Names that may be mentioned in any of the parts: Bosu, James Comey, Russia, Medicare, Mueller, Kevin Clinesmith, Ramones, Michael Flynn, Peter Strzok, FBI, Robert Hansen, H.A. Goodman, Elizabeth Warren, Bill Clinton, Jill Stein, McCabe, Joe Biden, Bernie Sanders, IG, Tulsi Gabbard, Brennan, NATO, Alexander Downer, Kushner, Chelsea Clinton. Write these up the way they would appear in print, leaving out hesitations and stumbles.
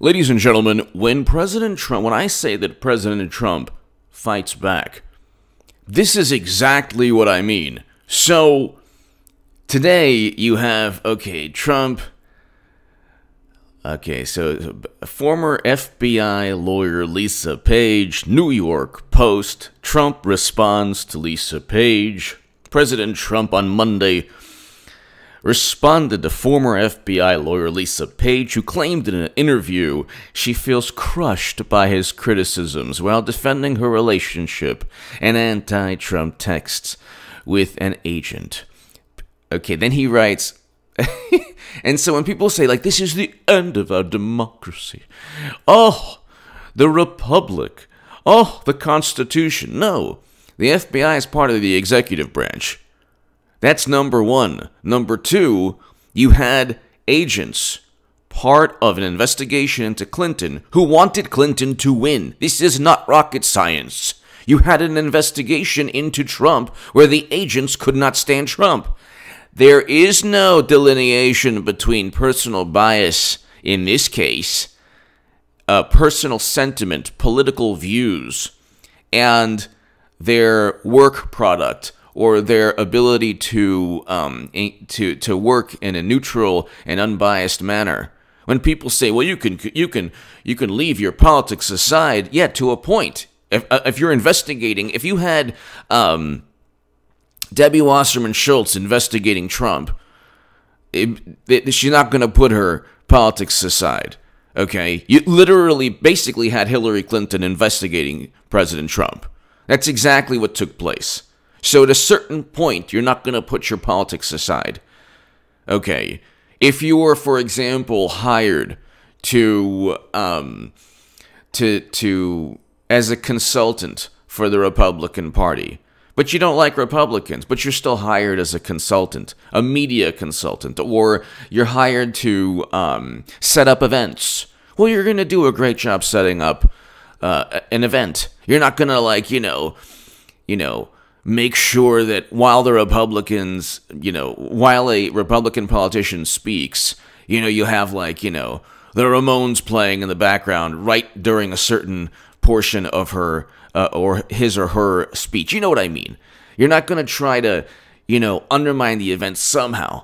Ladies and gentlemen, when I say that President Trump fights back, this is exactly what I mean. So today you have, okay, Trump. Okay, so former FBI lawyer Lisa Page, New York Post. Trump responds to Lisa Page. President Trump on Monday responded to former FBI lawyer Lisa Page, who claimed in an interview she feels crushed by his criticisms while defending her relationship and anti-Trump texts with an agent. Okay, then he writes... And so when people say, like, this is the end of our democracy, oh, the republic, oh, the Constitution. No, the FBI is part of the executive branch. That's number one. Number two, you had agents, part of an investigation into Clinton, who wanted Clinton to win. This is not rocket science. You had an investigation into Trump where the agents could not stand Trump. There is no delineation between personal bias, in this case, personal sentiment, political views, and their work product or their ability to work in a neutral and unbiased manner. When people say, "Well, you can leave your politics aside," yeah, to a point. If you're investigating, if you had Debbie Wasserman Schultz investigating Trump, she's not going to put her politics aside, okay? You literally basically had Hillary Clinton investigating President Trump. That's exactly what took place. So at a certain point, you're not going to put your politics aside, okay? If you were, for example, hired as a consultant for the Republican Party, but you don't like Republicans, but you're still hired as a consultant, a media consultant, or you're hired to set up events. Well, you're going to do a great job setting up an event. You're not going to, like, you know, make sure that while the Republicans, you know, while a Republican politician speaks, you know, you have, like, you know, the Ramones playing in the background right during a certain portion of her or his or her speech. You know what I mean? You're not going to try to, you know, undermine the event somehow.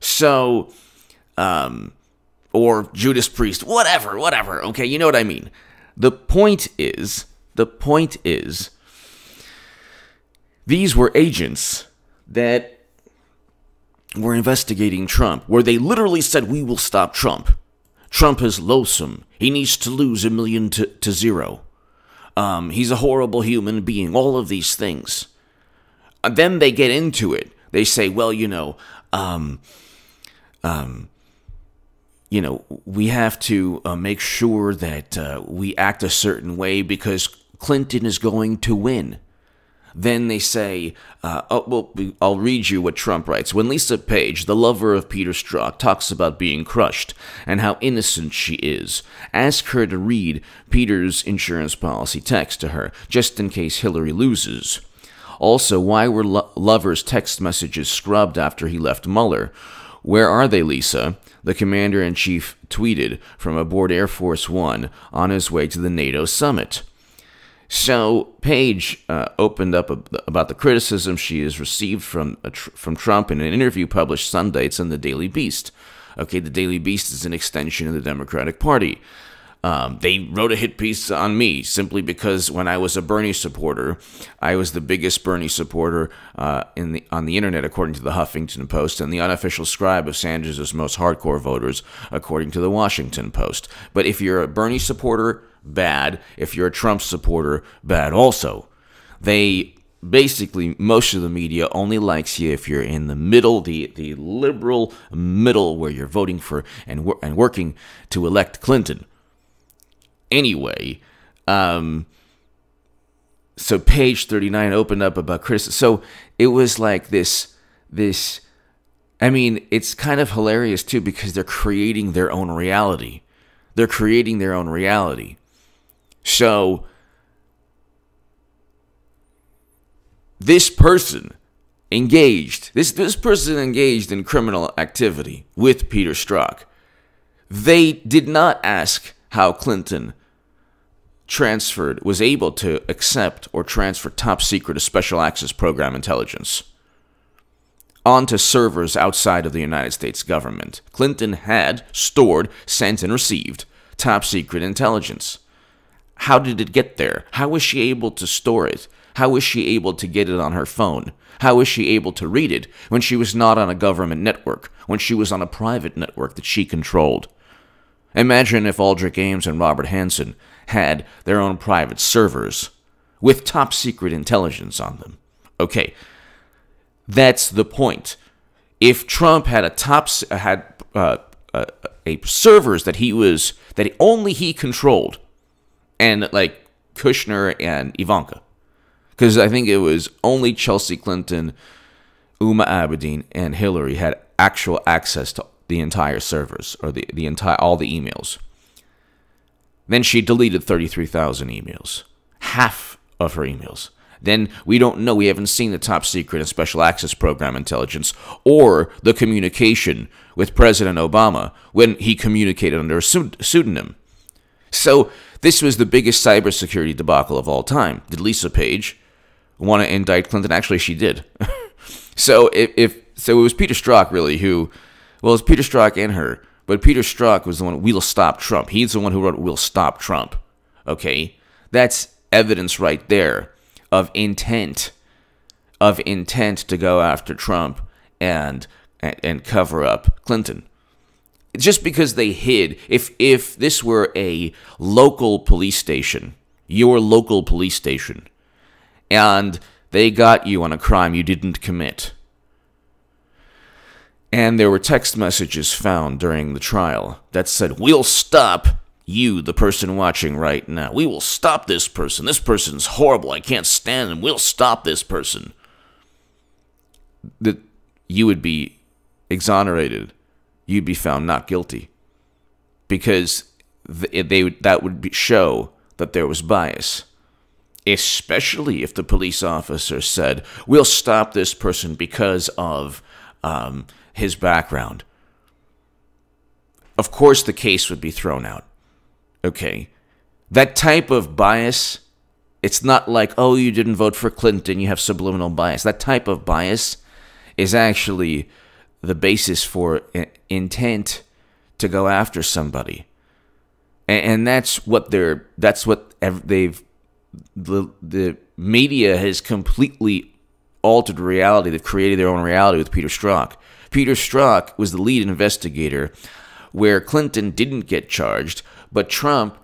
So, or Judas Priest, whatever. Okay, you know what I mean? The point is, these were agents that were investigating Trump, where they literally said, we will stop Trump. Trump is loathsome. He needs to lose a million to zero. He's a horrible human being, all of these things. And then they get into it. They say, well, you know, we have to make sure that we act a certain way because Clinton is going to win. Then they say, oh, well, I'll read you what Trump writes. When Lisa Page, the lover of Peter Strzok, talks about being crushed and how innocent she is, ask her to read Peter's insurance policy text to her, just in case Hillary loses. Also, why were Lover's text messages scrubbed after he left Mueller? Where are they, Lisa? The commander-in-chief tweeted from aboard Air Force One on his way to the NATO summit. So Page opened up about the criticism she has received from Trump in an interview published Sunday. It's in the Daily Beast. Okay, the Daily Beast is an extension of the Democratic Party. They wrote a hit piece on me simply because when I was a Bernie supporter, I was the biggest Bernie supporter on the internet, according to the Huffington Post, and the unofficial scribe of Sanders' most hardcore voters, according to the Washington Post. But if you're a Bernie supporter, bad. If you're a Trump supporter, bad also. They basically, most of the media only likes you if you're in the middle, the liberal middle, where you're voting for and working to elect Clinton. Anyway, so Page 39 opened up about criticism. So it was like this, I mean, it's kind of hilarious too, because they're creating their own reality. So this person engaged in criminal activity with Peter Strzok. They did not ask how Clinton was able to accept or transfer top secret to special access program intelligence onto servers outside of the United States government. Clinton had stored, sent, and received top secret intelligence. How did it get there? How was she able to store it? How was she able to get it on her phone? How was she able to read it when she was not on a government network, when she was on a private network that she controlled? Imagine if Aldrich Ames and Robert Hansen had their own private servers with top secret intelligence on them. Okay, that's the point. If Trump had servers that only he controlled, and like Kushner and Ivanka, because I think it was only Chelsea Clinton, Uma Abedin, and Hillary had actual access to the entire servers, or all the emails. Then she deleted 33,000 emails, half of her emails. Then we don't know, we haven't seen the top secret and special access program intelligence or the communication with President Obama when he communicated under a pseudonym. So this was the biggest cybersecurity debacle of all time. Did Lisa Page want to indict Clinton? Actually, she did. So it was Peter Strzok, really, who... Well, it's Peter Strzok and her, but Peter Strzok was the one, "We'll Stop Trump." He's the one who wrote, "We'll Stop Trump." Okay? That's evidence right there of intent, to go after Trump and cover up Clinton. Just because they hid, if this were a local police station, your local police station, and they got you on a crime you didn't commit, and there were text messages found during the trial that said, "We'll stop you, the person watching right now. We will stop this person. This person's horrible. I can't stand him. We'll stop this person." That you would be exonerated. You'd be found not guilty, because that would show that there was bias, especially if the police officer said, "We'll stop this person because of his background." Of course, the case would be thrown out. Okay, that type of bias. It's not like, "Oh, you didn't vote for Clinton, you have subliminal bias." That type of bias is actually the basis for intent to go after somebody, and that's what the media has completely altered reality. They've created their own reality with Peter Strzok. Peter Strzok was the lead investigator where Clinton didn't get charged, but Trump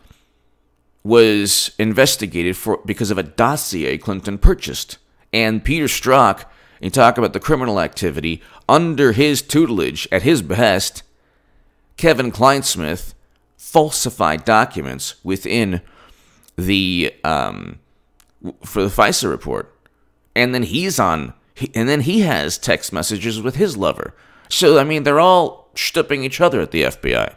was investigated because of a dossier Clinton purchased. And Peter Strzok, you talk about the criminal activity, under his tutelage, at his behest, Kevin Clinesmith falsified documents within the for the FISA report. And then he has text messages with his lover. So, I mean, they're all shtipping each other at the FBI.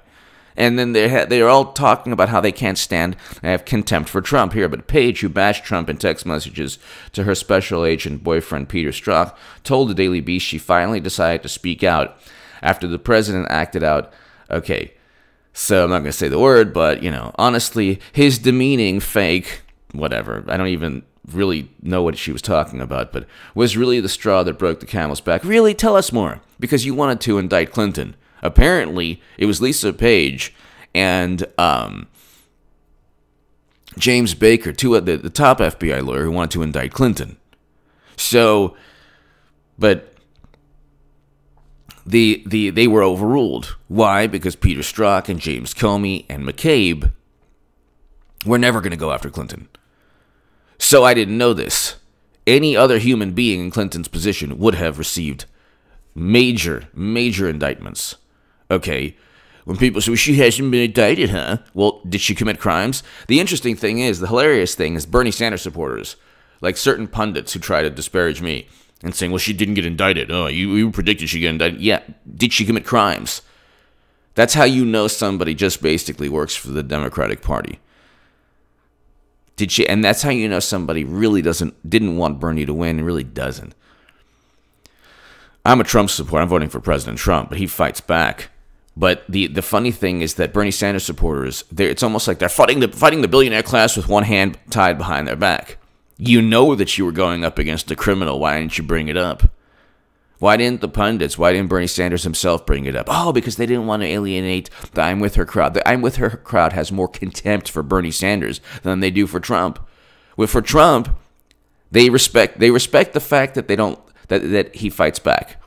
And then they're all talking about how they can't stand and have contempt for Trump here. But Page, who bashed Trump in text messages to her special agent boyfriend Peter Strzok, told the Daily Beast she finally decided to speak out after the president acted out. Okay, so I'm not going to say the word, but, you know, honestly, his demeaning fake, whatever, I don't even really know what she was talking about, but was really the straw that broke the camel's back. Really, tell us more, because you wanted to indict Clinton. Apparently, it was Lisa Page and James Baker, the top FBI lawyer, who wanted to indict Clinton. So, but they were overruled. Why? Because Peter Strzok and James Comey and McCabe were never going to go after Clinton. So I didn't know this. Any other human being in Clinton's position would have received major, major indictments. Okay, when people say, "Well, she hasn't been indicted, huh?" Well, did she commit crimes? The interesting thing is, the hilarious thing is, Bernie Sanders supporters, like certain pundits who try to disparage me and saying, "Well, she didn't get indicted. Oh, you predicted she get indicted." Yeah, did she commit crimes? That's how you know somebody just basically works for the Democratic Party. Did she? And that's how you know somebody really didn't want Bernie to win, really doesn't. I'm a Trump supporter. I'm voting for President Trump, but he fights back But the funny thing is that Bernie Sanders supporters, it's almost like they're fighting the billionaire class with one hand tied behind their back. You know that you were going up against a criminal. Why didn't you bring it up? Why didn't the pundits, why didn't Bernie Sanders himself bring it up? Oh, because they didn't want to alienate the I'm with her crowd. The I'm with her crowd has more contempt for Bernie Sanders than they do for Trump. Well, for Trump, they respect the fact that that he fights back.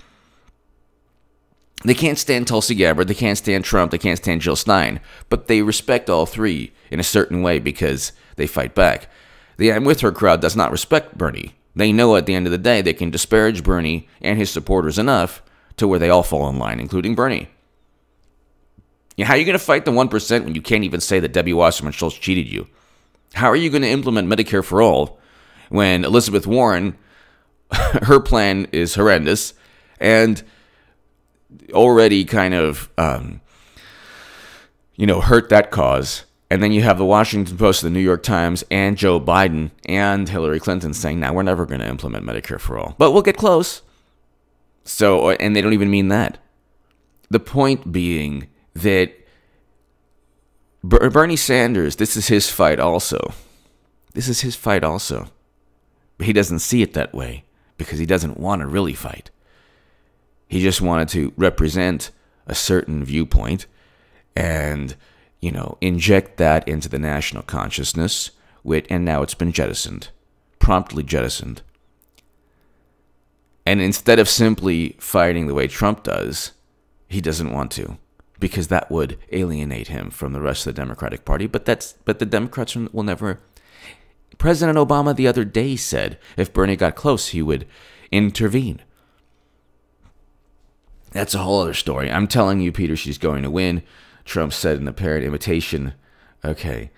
They can't stand Tulsi Gabbard, they can't stand Trump, they can't stand Jill Stein, but they respect all three in a certain way because they fight back. The I'm with her crowd does not respect Bernie. They know at the end of the day they can disparage Bernie and his supporters enough to where they all fall in line, including Bernie. You know, how are you going to fight the 1% when you can't even say that Debbie Wasserman Schultz cheated you? How are you going to implement Medicare for all when Elizabeth Warren, her plan is horrendous, and already kind of, hurt that cause. And then you have the Washington Post, the New York Times, and Joe Biden and Hillary Clinton saying, now we're never going to implement Medicare for all, but we'll get close. So, and they don't even mean that. The point being that Bernie Sanders, this is his fight also. This is his fight also. But he doesn't see it that way because he doesn't want to really fight. He just wanted to represent a certain viewpoint and, you know, inject that into the national consciousness, and now it's been jettisoned, promptly jettisoned. And instead of simply fighting the way Trump does, he doesn't want to, because that would alienate him from the rest of the Democratic Party. But the Democrats will never. President Obama the other day said if Bernie got close, he would intervene. That's a whole other story. I'm telling you, Peter, she's going to win, Trump said in apparent imitation. Okay.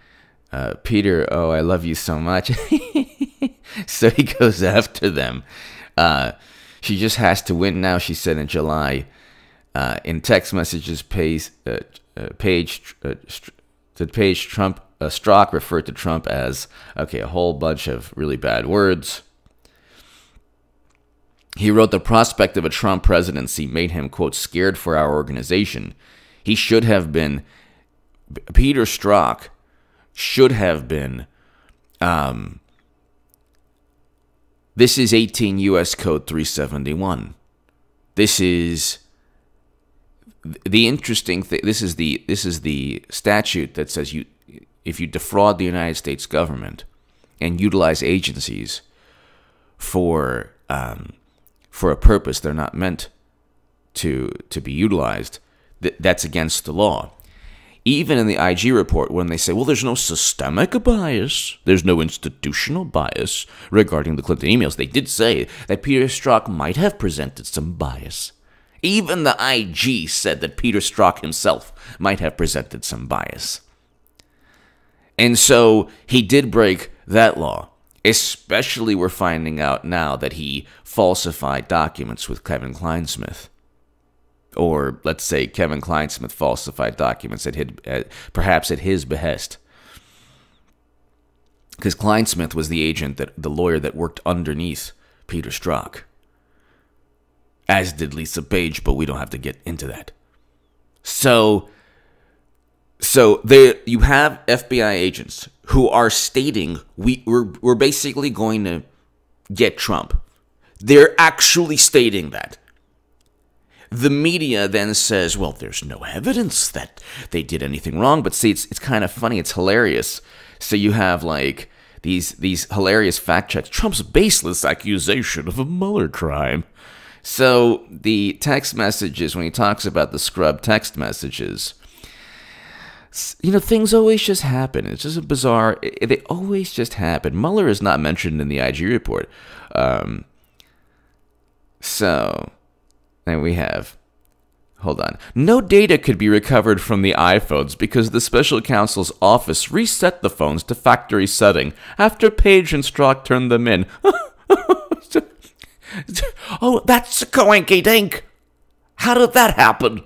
Peter, oh, I love you so much. So he goes after them. She just has to win now, she said in July. In text messages, Page Trump, Strzok referred to Trump as, okay, a whole bunch of really bad words. He wrote, the prospect of a Trump presidency made him, quote, scared for our organization. He should have been, Peter Strzok should have been, this is 18 U.S. Code 371. This is the interesting thing. This is the statute that says if you defraud the United States government and utilize agencies for a purpose they're not meant to be utilized, that's against the law. Even in the IG report, when they say, well, there's no systemic bias, there's no institutional bias regarding the Clinton emails, they did say that Peter Strzok might have presented some bias. Even the IG said that Peter Strzok himself might have presented some bias. And so he did break that law. Especially we're finding out now that he falsified documents with Kevin Clinesmith. Or let's say Kevin Clinesmith falsified documents perhaps at his behest. Because Clinesmith was the agent, the lawyer that worked underneath Peter Strzok. As did Lisa Page, but we don't have to get into that. So there you have FBI agents who are stating we're basically going to get Trump. They're actually stating that. The media then says, well, there's no evidence that they did anything wrong. But see, it's kind of funny. It's hilarious. So you have like these hilarious fact checks. Trump's baseless accusation of a Mueller crime. So the text messages, when he talks about the scrub text messages, you know, things always just happen. It's just a bizarre. They always just happen. Mueller is not mentioned in the IG report. So, and we have, hold on. No data could be recovered from the iPhones because the special counsel's office reset the phones to factory setting after Page and Strzok turned them in. Oh, that's a coinkydink. How did that happen?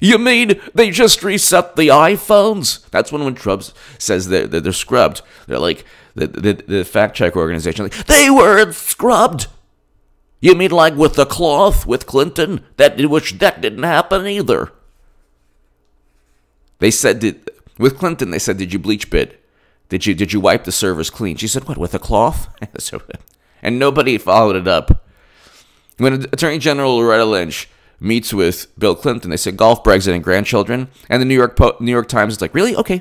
You mean they just reset the iPhones? That's when Trump says they're scrubbed. They're like the fact check organization. Like, they weren't scrubbed. You mean like with the cloth with Clinton? That didn't happen either. They said, with Clinton, they said, did you bleach bid? Did you wipe the servers clean? She said, what, with a cloth? And nobody followed it up. When Attorney General Loretta Lynch meets with Bill Clinton, they said golf, Brexit, and grandchildren. And the New York Times is like, really? Okay.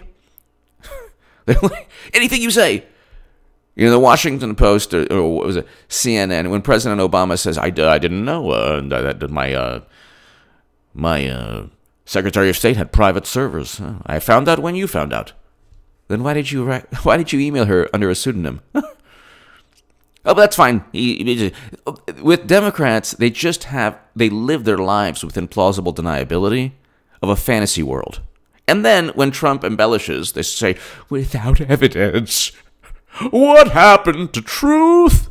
They're like, anything you say. You know, the Washington Post, or what was it, CNN, when President Obama says, I didn't know that my Secretary of State had private servers. I found out when you found out. Then why did you email her under a pseudonym? Oh, but that's fine. With Democrats, they live their lives with implausible deniability of a fantasy world. And then when Trump embellishes, they say, without evidence. What happened to truth?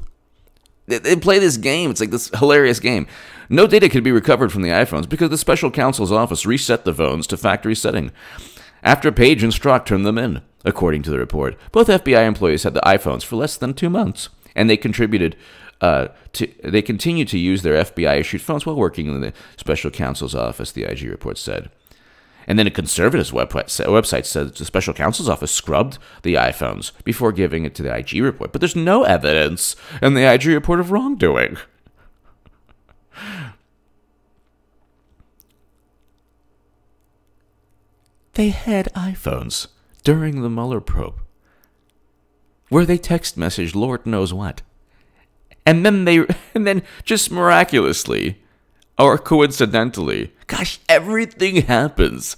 They play this game. It's like this hilarious game. No data could be recovered from the iPhones because the special counsel's office reset the phones to factory setting after Page and Strzok turned them in, according to the report. Both FBI employees had the iPhones for less than 2 months, and they continued to use their FBI-issued phones while working in the special counsel's office, the IG report said. And then a conservative website said the special counsel's office scrubbed the iPhones before giving it to the IG report. But there's no evidence in the IG report of wrongdoing. They had iPhones during the Mueller probe, where they text messaged Lord knows what. And then just miraculously, or coincidentally, gosh, everything happens.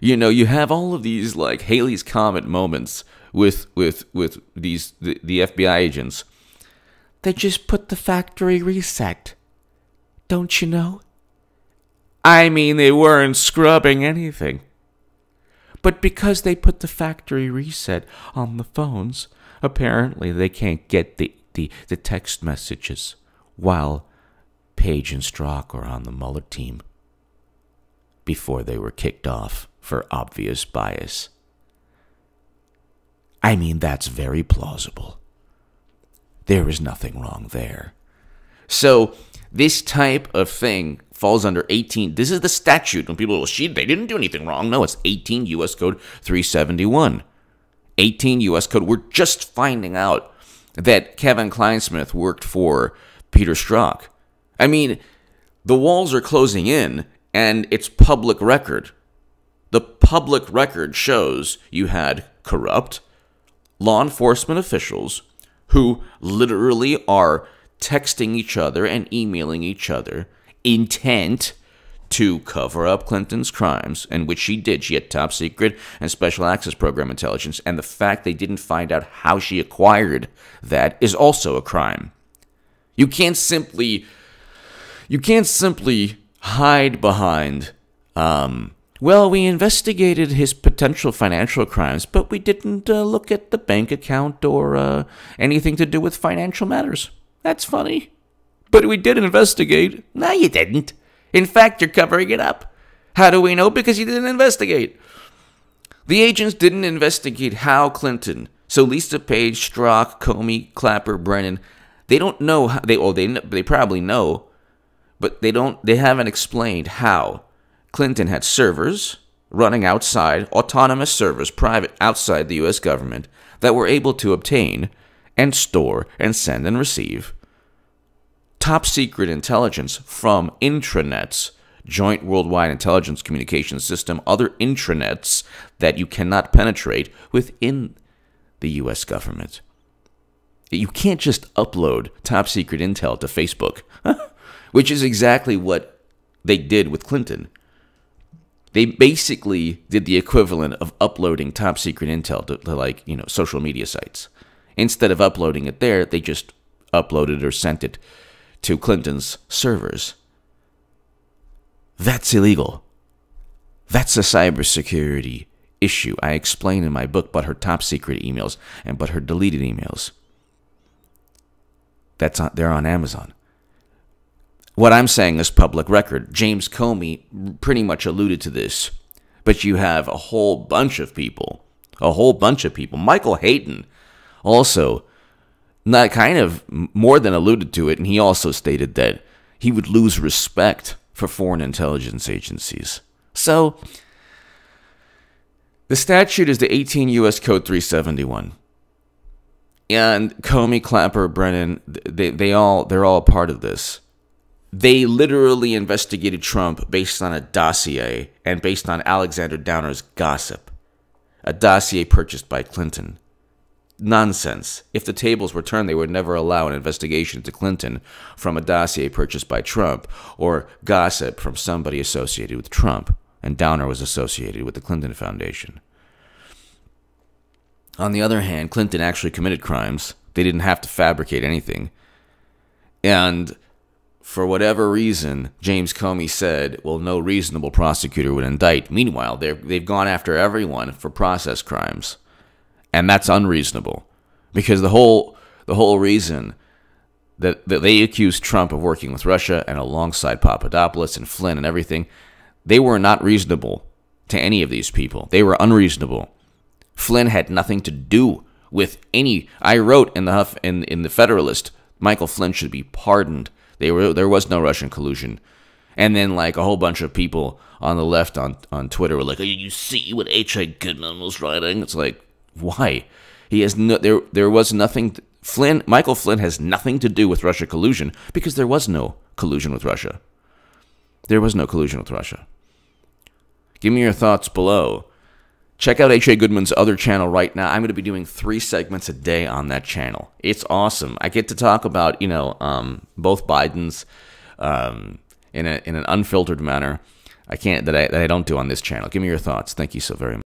You know, you have all of these like Halley's Comet moments with the FBI agents. They just put the factory reset. Don't you know? I mean, they weren't scrubbing anything. But because they put the factory reset on the phones, apparently they can't get the text messages while Page and Strzok were on the Mueller team before they were kicked off for obvious bias. I mean, that's very plausible. There is nothing wrong there. So this type of thing falls under 18. This is the statute. When people go, they didn't do anything wrong. No, it's 18 U.S. Code 371. 18 U.S. Code. We're just finding out that Kevin Clinesmith worked for Peter Strzok. I mean, the walls are closing in, and it's public record. The public record shows you had corrupt law enforcement officials who literally are texting each other and emailing each other intent to cover up Clinton's crimes, and which she did. She had top secret and special access program intelligence, and the fact they didn't find out how she acquired that is also a crime. You can't simply hide behind, well, we investigated his potential financial crimes, but we didn't look at the bank account or anything to do with financial matters. That's funny. But we did investigate. No, you didn't. In fact, you're covering it up. How do we know? Because you didn't investigate. The agents didn't investigate how Clinton, so Lisa Page, Strzok, Comey, Clapper, Brennan, they don't know how, they probably know, but they haven't explained how Clinton had servers running outside, autonomous servers, private, outside the U.S. government, that were able to obtain and store and send and receive top secret intelligence from intranets, Joint Worldwide Intelligence Communication System, other intranets that you cannot penetrate within the U.S. government. You can't just upload top secret intel to Facebook. Which is exactly what they did with Clinton. They basically did the equivalent of uploading top secret intel to like, you know, social media sites. Instead of uploading it there, they just uploaded or sent it to Clinton's servers. That's illegal. That's a cybersecurity issue. I explain in my book about her top secret emails and about her deleted emails. They're on Amazon. What I'm saying is public record. James Comey pretty much alluded to this. But you have a whole bunch of people. Michael Hayden also Not kind of more than alluded to it, and he also stated that he would lose respect for foreign intelligence agencies. So, the statute is the 18 U.S. Code 371. And Comey, Clapper, Brennan, they're all a part of this. They literally investigated Trump based on a dossier and based on Alexander Downer's gossip. A dossier purchased by Clinton. Nonsense. If the tables were turned, they would never allow an investigation to Clinton from a dossier purchased by Trump or gossip from somebody associated with Trump. And Downer was associated with the Clinton Foundation. On the other hand, Clinton actually committed crimes. They didn't have to fabricate anything. And for whatever reason, James Comey said, well, no reasonable prosecutor would indict. Meanwhile, they've gone after everyone for process crimes. And that's unreasonable. Because the whole reason that they accused Trump of working with Russia and alongside Papadopoulos and Flynn and everything, they were not reasonable to any of these people. They were unreasonable. Flynn had nothing to do with any. I wrote in the Federalist, Michael Flynn should be pardoned. There was no Russian collusion. And then like a whole bunch of people on the left on Twitter were like, oh, you see what H.A. Goodman was writing? It's like, why? He has no. There was nothing. Michael Flynn has nothing to do with Russia collusion because there was no collusion with Russia. There was no collusion with Russia. Give me your thoughts below. Check out H.A. Goodman's other channel right now. I'm going to be doing 3 segments a day on that channel. It's awesome. I get to talk about, both Bidens in an unfiltered manner. I don't do on this channel. Give me your thoughts. Thank you so very much.